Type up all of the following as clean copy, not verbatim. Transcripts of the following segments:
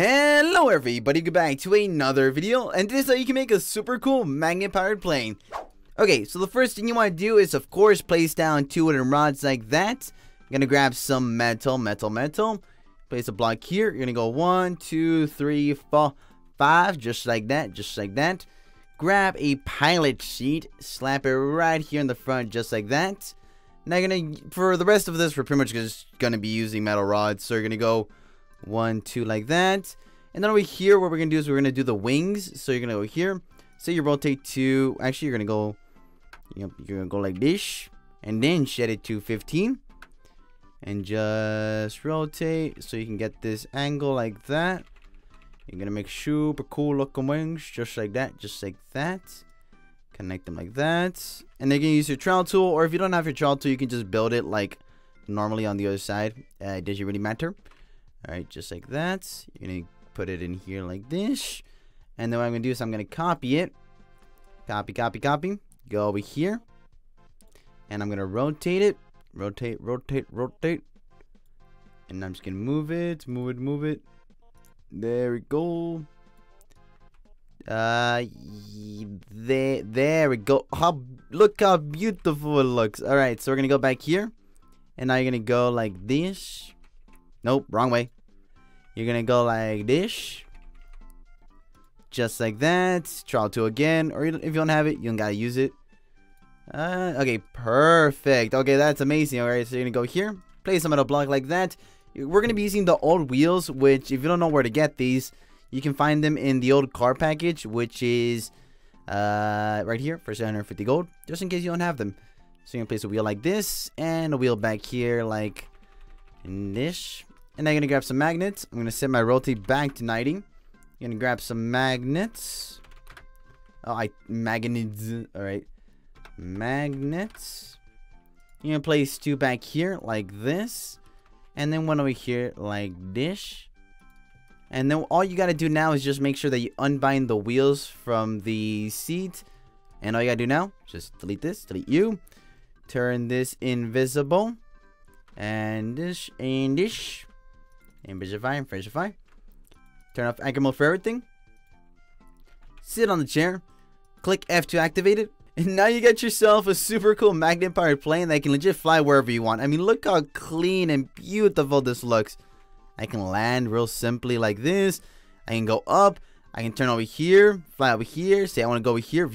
Hello everybody, good back to another video, and this is how you can make a super cool magnet powered plane. Okay, so the first thing you want to do is of course place down two wooden rods like that. I'm gonna grab some metal, place a block here. You're gonna go 1, 2, 3, 4, 5, just like that. Grab a pilot sheet, slap it right here in the front just like that. Now you're gonna, for the rest of this, we're pretty much just gonna be using metal rods, so you're gonna go 1, 2 like that, and then over here what we're gonna do is we're gonna do the wings. So you're gonna go here, so you rotate two, actually you're gonna go, yep, you're gonna go like this, and then shed it to 15 and just rotate so you can get this angle like that. You're gonna make super cool looking wings just like that. Connect them like that, and then you can use your trowel tool, or if you don't have your trowel tool you can just build it like normally on the other side. It doesn't really matter. Alright, just like that. You're going to put it in here like this. And then what I'm going to do is I'm going to copy it. Copy. Go over here. And I'm going to rotate it. Rotate. And I'm just going to move it. There we go. There we go. Look how beautiful it looks. Alright, so we're going to go back here. And now you're going to go like this. Nope, wrong way. You're gonna go like this, just like that. Trial tool again, or if you don't have it, you don't gotta use it. Okay, perfect. Okay, that's amazing. All right, so you're gonna go here, place some metal block like that. We're gonna be using the old wheels, which if you don't know where to get these, you can find them in the old car package, which is right here for 750 gold, just in case you don't have them. So you're gonna place a wheel like this and a wheel back here like this. And I'm gonna grab some magnets. I'm gonna set my rotate back to 90. I'm gonna grab some magnets. Magnets. You're gonna place two back here like this, and then one over here like this. And then all you gotta do now is just make sure that you unbind the wheels from the seat. And all you gotta do now, just delete this, delete you, turn this invisible, and this, and this. Invisify. Turn off anchor mode for everything. Sit on the chair. Click F to activate it. And now you get yourself a super cool magnet powered plane that can legit fly wherever you want. I mean, look how clean and beautiful this looks. I can land real simply like this. I can go up. I can turn over here. Fly over here. Say I want to go over here.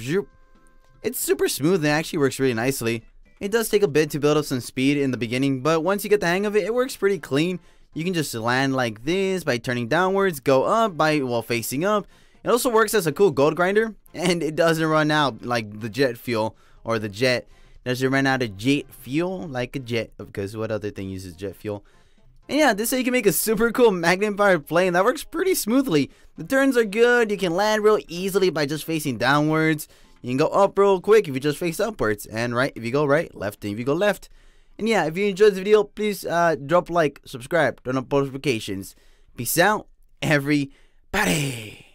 It's super smooth and actually works really nicely. It does take a bit to build up some speed in the beginning, but once you get the hang of it, it works pretty clean. You can just land like this by turning downwards, go up by, well, facing up. It also works as a cool gold grinder, and it doesn't run out like the jet fuel, or the jet. Doesn't run out of jet fuel like a jet, because what other thing uses jet fuel? And yeah, this is how you can make a super cool magnet-powered plane that works pretty smoothly. The turns are good, you can land real easily by just facing downwards. You can go up real quick if you just face upwards, and right if you go right, left if you go left. And yeah, if you enjoyed this video, please drop a like, subscribe, turn on post notifications. Peace out, everybody.